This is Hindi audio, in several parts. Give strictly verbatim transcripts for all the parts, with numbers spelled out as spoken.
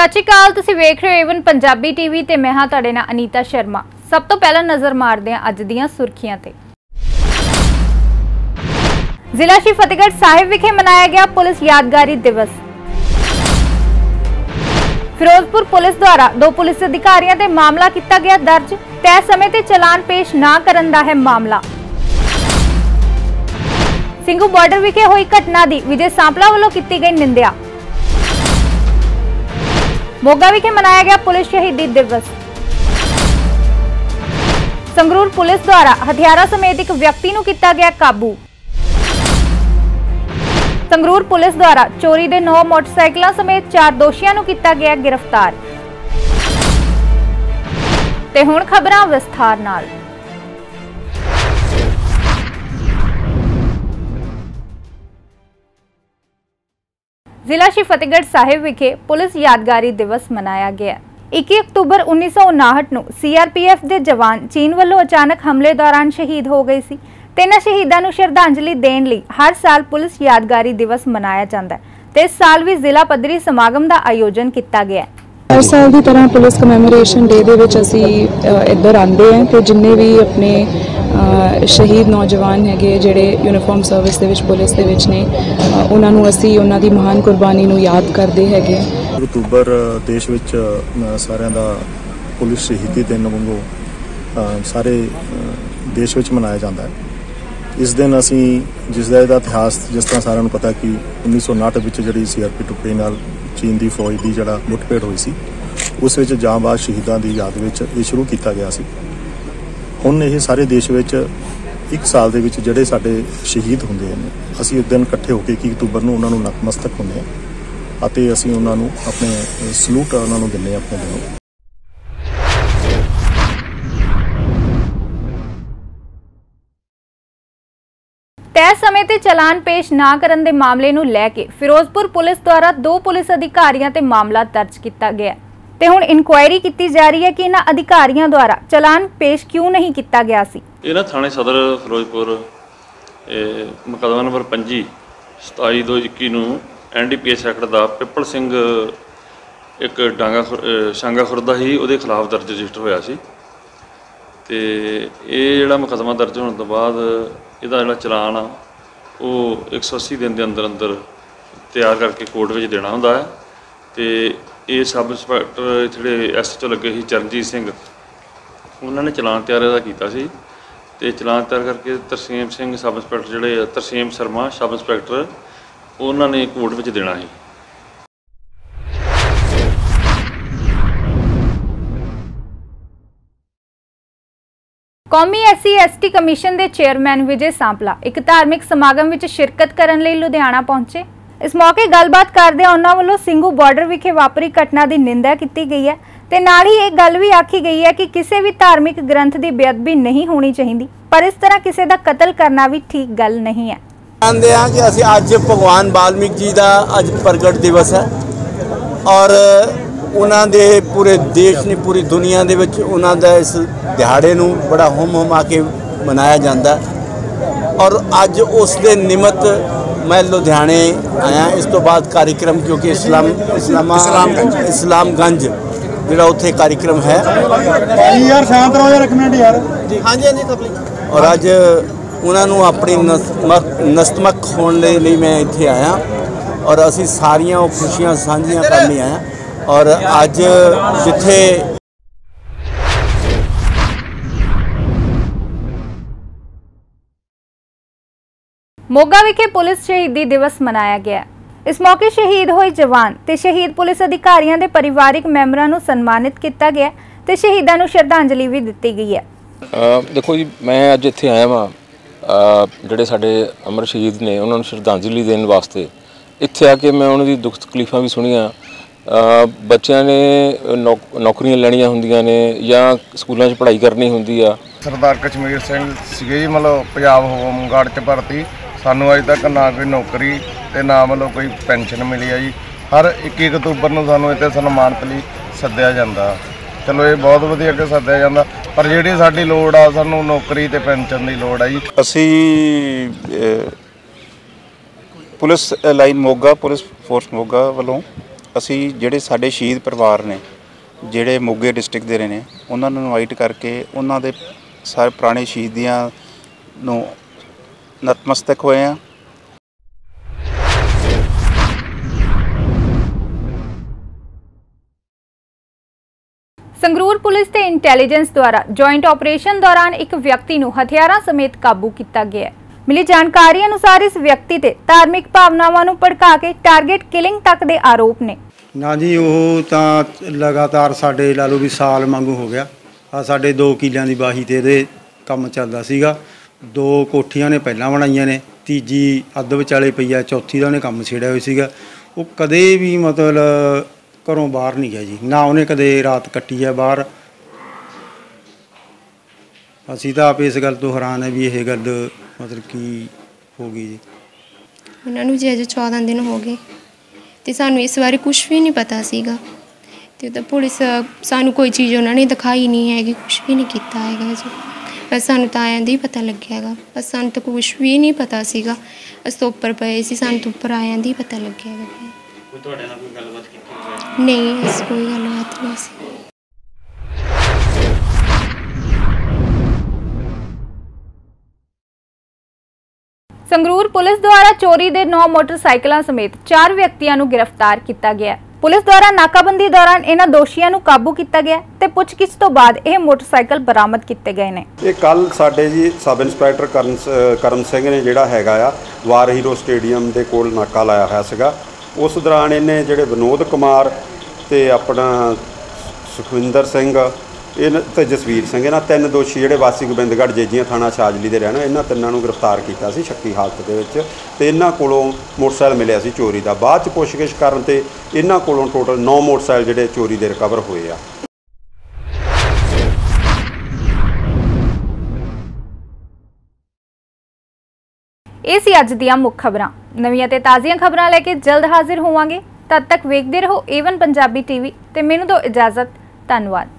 सत श्री अकाल, तुसीं वेख रहे हो एवन पंजाबी टीवी ते मैं हां तुहाडे नाल अनीता शर्मा। सब तो पहला नज़र मारदे हां अज दीआं सुर्खियां ते। जिला श्री फतेहगढ़ साहिब विखे मनाया गया पुलिस यादगारी दिवस। फिरोजपुर पुलिस द्वारा दो पुलिस अधिकारियों ते मामला किया गया दर्ज, तय समय ते चलान पेश ना करन दा है मामला। सिंघू बॉर्डर विखे हुई घटना दी विजय सांपला वालों की गई निंदा। मोगा विखे मनाया गया पुलिस शहीदी दिवस। संगरूर पुलिस द्वारा हथियारा समेत एक व्यक्ति नूं किया गया काबू। संगरूर पुलिस द्वारा चोरी दे नौ मोटरसाइकिलों समेत चार दोषियों नूं किया गया गिरफ्तार। ते हुण खबरां विस्तार नाल। जिला श्री फतेहगढ़ साहिब विखे पुलिस यादगारी दिवस मनाया गया। इक्की अक्तूबर उन्नीस सौ उनसठ ਨੂੰ सीआरपीएफ ਦੇ ਜਵਾਨ ਚੀਨ ਵੱਲੋਂ ਅਚਾਨਕ ਹਮਲੇ ਦੌਰਾਨ ਸ਼ਹੀਦ ਹੋ ਗਏ ਸੀ। तेना शहीदों को श्रद्धांजलि देने लिए हर साल पुलिस यादगारी दिवस मनाया जाता है। इस साल भी जिला पद्धरी समागम का आयोजन किया गया। हर साल की तरह पुलिस कमैमोरेशन डे दे विच असी इधर आते हैं तो जिन्ने भी अपने शहीद नौजवान है जोड़े यूनीफॉर्म सर्विस दे विच पुलिस दे विच ने उन्होंने असी उन्होंने महान कुर्बानी नूं याद करते हैं। अक्तूबर देश विच सारियां दा पुलिस शहीदी दिन वांगू सारे देश विच मनाया जाता है। इस दिन असी जिसका यदा इतिहास जिस तरह सारे पता कि उन्नीस सौ उनसठ में जी सी आर पी टुकड़ी नाल चीन की फौज की जड़ा मुठभेड़ हुई सी, उस विच जांबाज शहीदों की याद में ये शुरू किया गया सी। हुण ये सारे देश में एक साल के जोड़े साडे शहीद होंदे ने असी उस दिन इकट्ठे होकर इक्की अक्तूबर को उन्होंने नतमस्तक होंगे और असी उन्होंने अपने सलूट उन्होंने दिंदे अपने दिनों। तय समय ते चलान पेश ना करन दे मामले नूं लैके फिरोजपुर पुलिस द्वारा दो पुलिस अधिकारियों ते मामला दर्ज किया गया ते हुण इनकुआयरी की जा रही है कि इन्हां अधिकारियों द्वारा चलान पेश क्यों नहीं किया गया सी। इन्हां थाणे सदर फिरोजपुर मुकदमा नंबर पंजी सताई दो इक्की नूं N D P S act का पिपल सिंह एक डांगा शांगा खुरदा ही उहदे खिलाफ दर्ज रजिस्टर होया सी ते इह जिहड़ा मुकदमा दर्ज होने तो बाद ਇਹਦਾ ਜਿਹੜਾ ਚਲਾਨ ਆ ਉਹ एक सौ अस्सी ਦਿਨ ਦੇ ਅੰਦਰ ਅੰਦਰ ਤਿਆਰ ਕਰਕੇ ਕੋਰਟ ਵਿੱਚ ਦੇਣਾ ਹੁੰਦਾ ਹੈ ਤੇ ਇਹ ਸਬ ਇੰਸਪੈਕਟਰ ਜਿਹੜੇ ਐਸਐਚਓ ਲੱਗੇ ਸੀ ਚਰਨਜੀਤ ਸਿੰਘ ਉਹਨਾਂ ਨੇ ਚਲਾਨ ਤਿਆਰ ਇਹਦਾ ਕੀਤਾ ਸੀ ਤੇ ਚਲਾਨ ਤਿਆਰ ਕਰਕੇ ਤਰਸੀਮ ਸਿੰਘ ਸਬ ਇੰਸਪੈਕਟਰ ਜਿਹੜੇ ਤਰਸੀਮ ਸ਼ਰਮਾ ਸਬ ਇੰਸਪੈਕਟਰ ਉਹਨਾਂ ਨੇ ਕੋਰਟ ਵਿੱਚ ਦੇਣਾ ਸੀ। कौमी S C S T commission के चेयरमैन विजय सांपला एक धार्मिक समागम में शिरकत करने लिए लुधियाना पहुंचे। इस मौके गलबात करदे उन्हां वल्लों सिंघू बॉर्डर विखे वापरी घटना की निंदा की गई है ते नाल ही एक गल भी आखी गई है कि किसी भी धार्मिक ग्रंथ की बेअदबी नहीं होनी चाहिए, पर इस तरह किसी का कतल करना भी ठीक गल नहीं है। जानते हैं कि असीं अज भगवान वाल्मीकि जी का अज प्रगट दिवस है और उन्होंने दे पूरे देश ने पूरी दुनिया के उन्होंने इस दिहाड़े नूं बड़ा हुम हुम आके मनाया जाता और अज उस दे निमित्त मैं लुधियाने आया। इस तो बाद कार्यक्रम क्योंकि इस्लाम इस्लामा इस्लामगंज जिहड़ा उत्थे कार्यक्रम है और अज उन्होंने अपनी नतमस्तक होने लई मैं इत्थे आया और असी सारियां खुशियां सांझियां करने आया और आज जिथे मोगा विखे पुलिस शहीदी दिवस मनाया गया। इस मौके शहीद होए जवान ते शहीद पुलिस अधिकारियों के परिवारिक मैंबरां नूं सन्मानित किया गया ते शहीदां नूं श्रद्धांजलि भी दित्ती गई है। आ, देखो जी मैं अज इत्थे आया वां जिहड़े साडे अमर शहीद ने उन्हां नूं श्रद्धांजलि देने वास्ते इत्थे आके मैं उन्हां दी दुख तकलीफां भी सुणियां। ਬੱਚਿਆਂ ਨੇ ਨੌਕਰੀਆਂ ਲੈਣੀਆਂ ਹੁੰਦੀਆਂ ਨੇ ਜਾਂ ਸਕੂਲਾਂ 'ਚ ਪੜ੍ਹਾਈ ਕਰਨੀ ਹੁੰਦੀ ਆ। ਸਰਦਾਰ ਕਸ਼ਮੀਰ ਸਿੰਘ ਸੀਗੇ ਜੀ ਮਤਲਬ ਪੰਜਾਬ ਹੋਮ ਗਾਰਡ 'ਚ ਭਰਤੀ, ਸਾਨੂੰ ਅਜੇ ਤੱਕ ਨਾ ਕੋਈ ਨੌਕਰੀ ਤੇ ਨਾ ਮਤਲਬ ਕੋਈ ਪੈਨਸ਼ਨ ਮਿਲੀ ਆ ਜੀ। ਹਰ ਇਕੱਤੀ ਅਕਤੂਬਰ ਨੂੰ ਸਾਨੂੰ ਇੱਥੇ ਸਨਮਾਨਿਤ ਲਈ ਸੱਦਿਆ ਜਾਂਦਾ। ਚਲੋ ਇਹ ਬਹੁਤ ਵਧੀਆ ਕਿ ਸੱਦਿਆ ਜਾਂਦਾ, ਪਰ ਜਿਹੜੀ ਸਾਡੀ ਲੋੜ ਆ ਸਾਨੂੰ ਨੌਕਰੀ ਤੇ ਪੈਨਸ਼ਨ ਦੀ ਲੋੜ ਆ ਜੀ। ਅਸੀਂ police line Moga police force Moga ਵੱਲੋਂ असी जिहड़े साडे शहीद परिवार ने जिहड़े मोगे डिस्ट्रिक्ट दे ने उन्हां नूं इनवाइट करके उन्हां दे सारे पुराने शहीदियां नूं नतमस्तक होए आ। संगरूर पुलिस ते इंटेलिजेंस द्वारा जॉइंट ऑपरेशन दौरान एक व्यक्ति नूं हथियारां समेत काबू किया गया है। मिली जानकारी अनुसार इस व्यक्ति ते धार्मिक भावनावां नूं भड़का के टारगेट किलिंग तक दे आरोप ने। ना जी ओह तां लगातार साडे ला लो भी साल वांगू हो गया आ साडे दो किलियां दी बाही ते इहदे काम चलदा सीगा। दो कोठियां ने पहलां बनाईयां ने, तीजी अध विचाले पई आ, चौथी दा उहने काम छेड़िया होई सीगा। ओह कदे भी मतलब घरों बाहर नहीं गया जी, ना उन्हें कदे रात कट्टी है बाहर। असीं तां आप इस गल तो हैरान है भी यह गल मतलब कि हो गई जी। उन्होंने जी अजे चौदह दिन हो गए तो सानूं इस बारे कुछ भी नहीं पता सीगा। तो पुलिस सानूं कोई चीज़ उन्होंने दिखाई नहीं हैगी, कुछ भी नहीं किया है जी। बस सानूं तां आयां दी पता लग्गिया गा, बस सानूं तां कुछ भी नहीं पता सीगा। अस तो उपर पए सी, सानूं तो उपर आयां दी पता लग्गिया गा। संगरूर पुलिस द्वारा चोरी दे नौ मोटरसाइकिलों समेत चार व्यक्तियों को गिरफ्तार किया गया। पुलिस द्वारा नाकाबंदी दौरान इन्हां दोषियों को काबू किया गया ते पुछगिछ तो बाद यह मोटरसाइकिल बरामद किए गए ने। ये कल साडे जी सब इंस्पैक्टर करम करम सिंह ने जिहड़ा हैगा आ वार हीरो स्टेडियम के कोल नाका लाया होया सीगा। उस दौरान इन्हें जोड़े विनोद कुमार तो अपना सुखविंदर सिंह इन तो जसवीर सिंह इन्ह तीन दोषी जोड़े वासी गोबिंदगढ़ जेजियां थाना शाजली के रहना इन्होंने तीनों गिरफ्तार किया शक्की हालत के। इन्हों को मोटरसाइकिल मिले से चोरी का बाद पुछगिछ करते इन्हों को टोटल नौ मोटरसाइकिल जोड़े चोरी के रिकवर हुए आ। इस अज दियां मुख्य खबरां नवीं ते ताज़ियां खबरां लेके जल्द हाजिर होवांगे। तद तक वेखदे रहो एवन पंजाबी टीवी ते मैनूं दो इजाजत, धन्नवाद।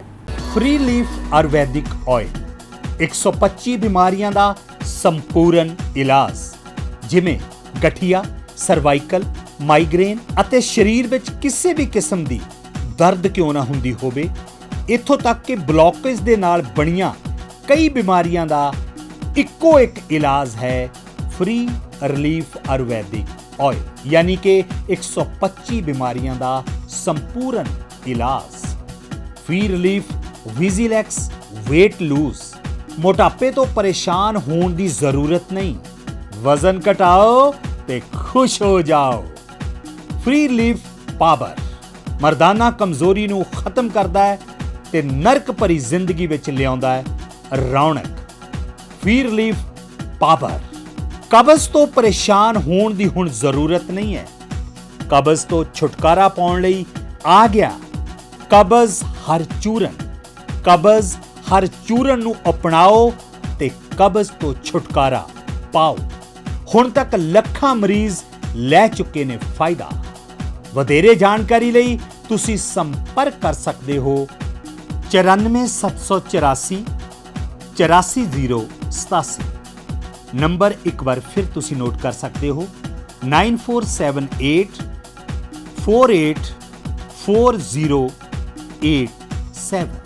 फ्री लीफ आयुर्वैदिक ऑयल एक सौ पच्चीस बीमारियां दा संपूर्ण इलाज जिमें गठिया, सर्वाइकल, माइग्रेन अते शरीर विच किसी भी किस्म दी दर्द क्यों ना हुंदी होवे, इत्थों तक कि ब्लॉकेज दे नाल बणियां कई बीमारियां दा इक्को एक इलाज है फ्री रिलीफ आयुर्वैदिक ऑयल, यानी कि एक सौ पच्चीस बीमारियां दा संपूर्ण इलाज। फ्री रिलीफ विजिलैक्स वेट लूज, मोटापे तो परेशान होने की जरूरत नहीं, वजन घटाओ ते खुश हो जाओ। फ्री रिलीफ पावर मर्दाना कमजोरी नू खत्म करता है ते नरक भरी जिंदगी विच लियाउंदा है रौनक। फ्री रिलीफ पावर कब्ज़ तो परेशान होने की हुण जरूरत नहीं है, कब्ज़ तो छुटकारा पाने लई आ गया कब्ज़ हर चूरन। कब्ज़ हर चूरन नूं अपनाओ ते कब्ज़ तो छुटकारा पाओ। हुण तक लखां मरीज लै चुके ने फायदा। वधेरे जानकारी लई तुसी संपर्क कर सकते हो चौरानवे सत्त सौ चौरासी चौरासी जीरो सतासी। नंबर एक बार फिर तुसी नोट कर सकते हो nine four seven eight four eight four zero eight seven.